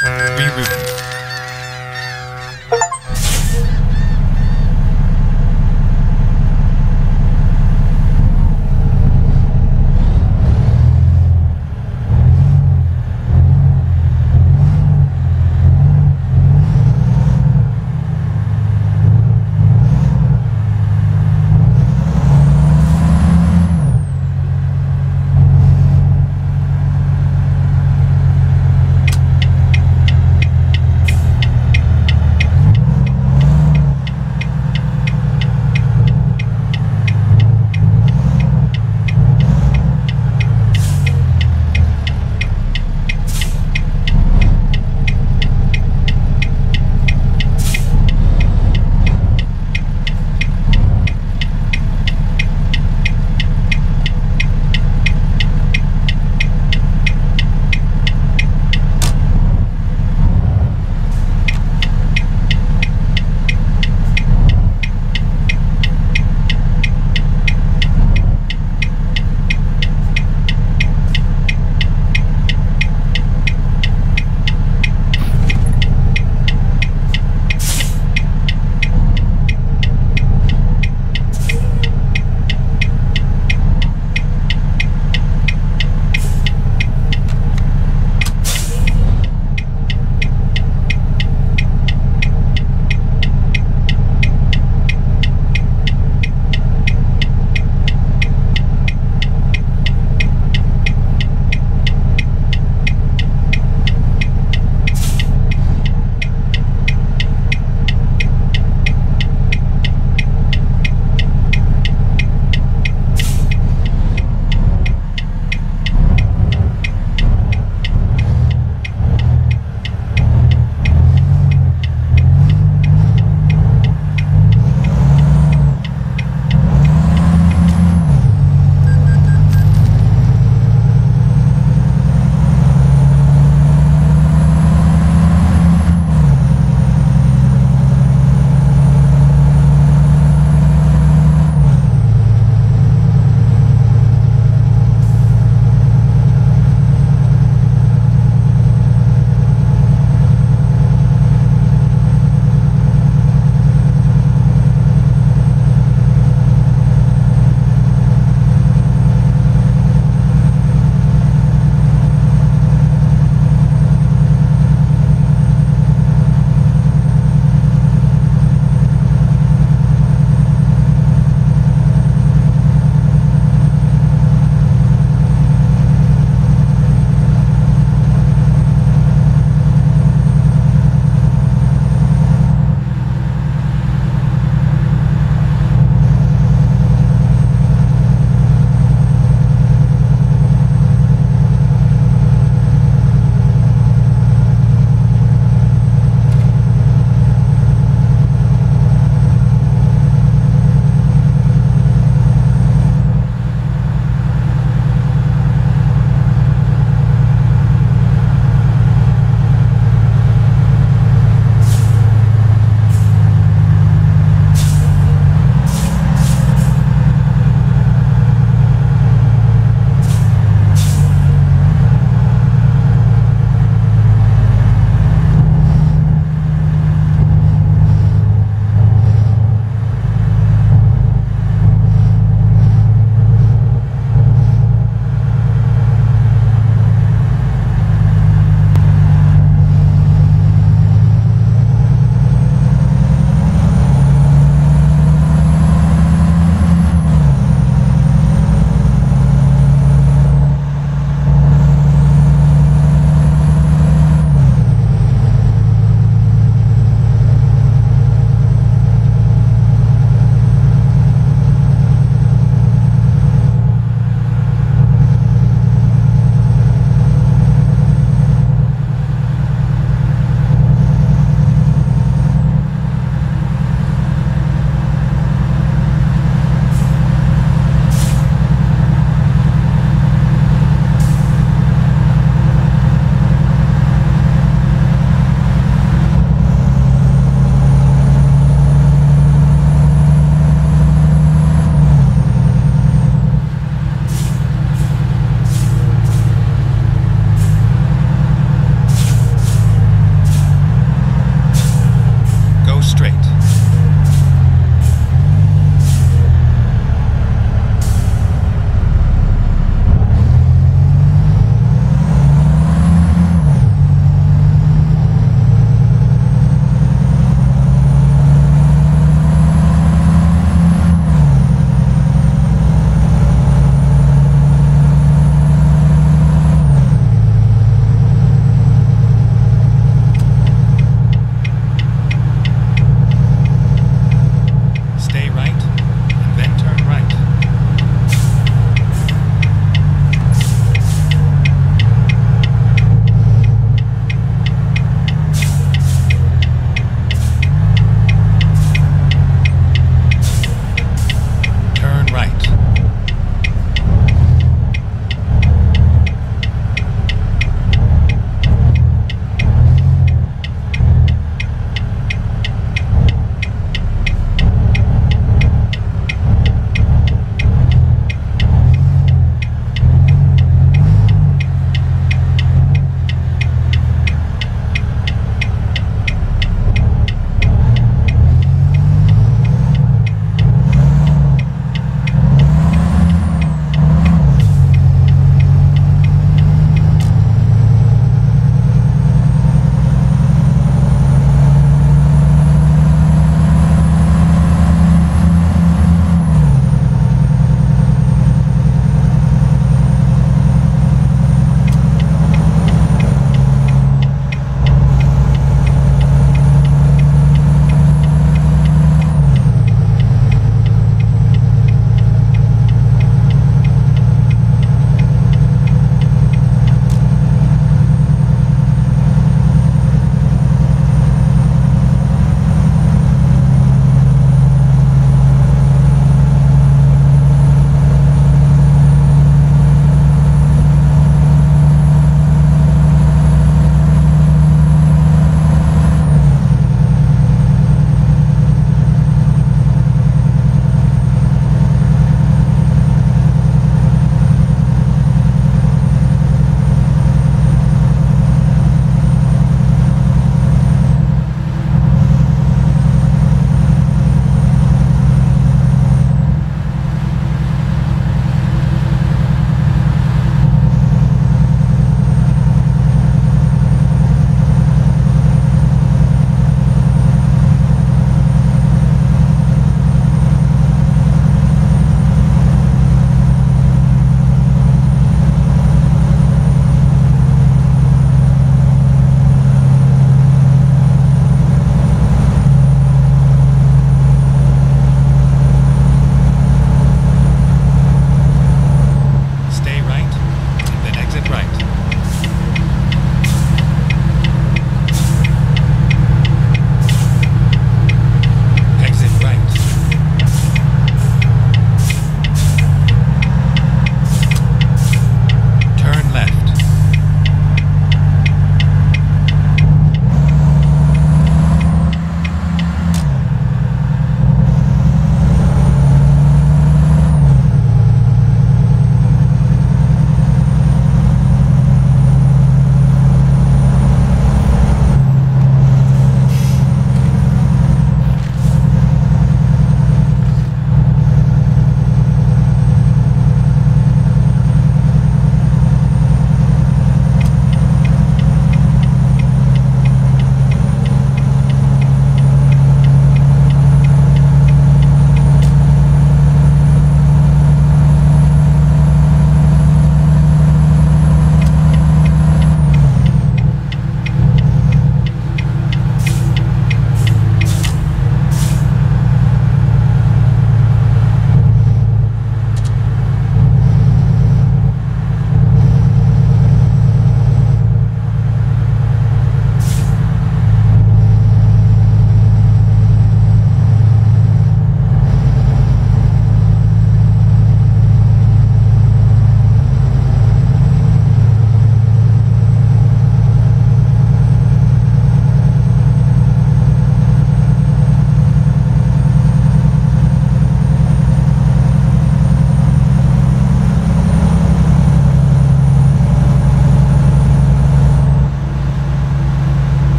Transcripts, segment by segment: Rerouting.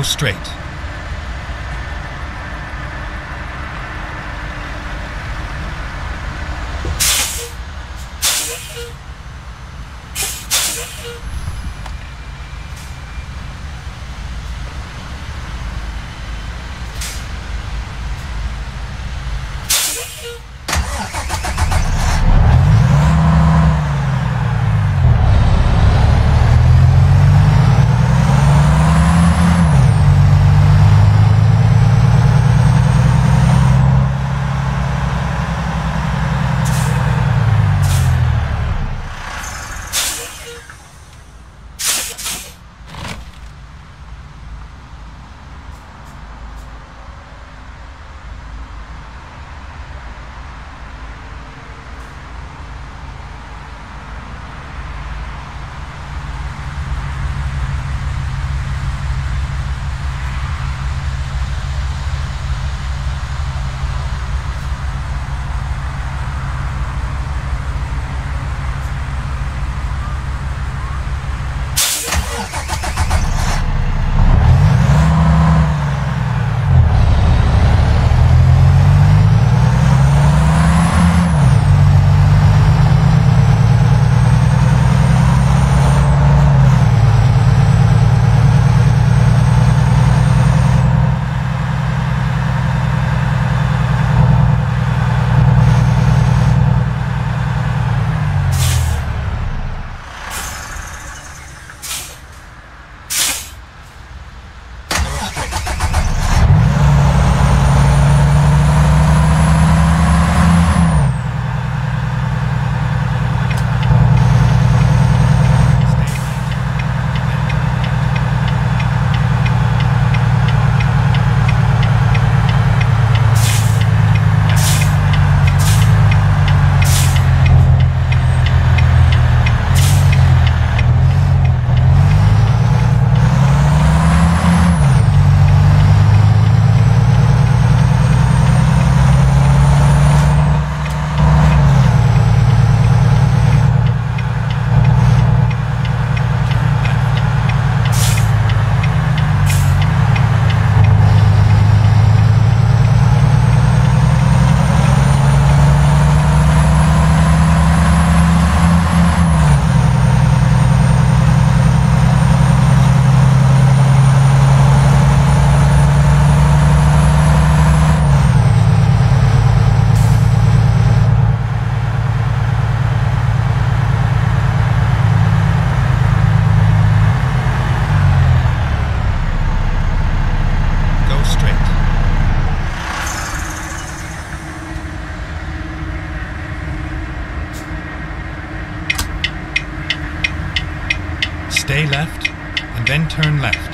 go straight. Stay left, and then turn left.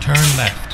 Turn left.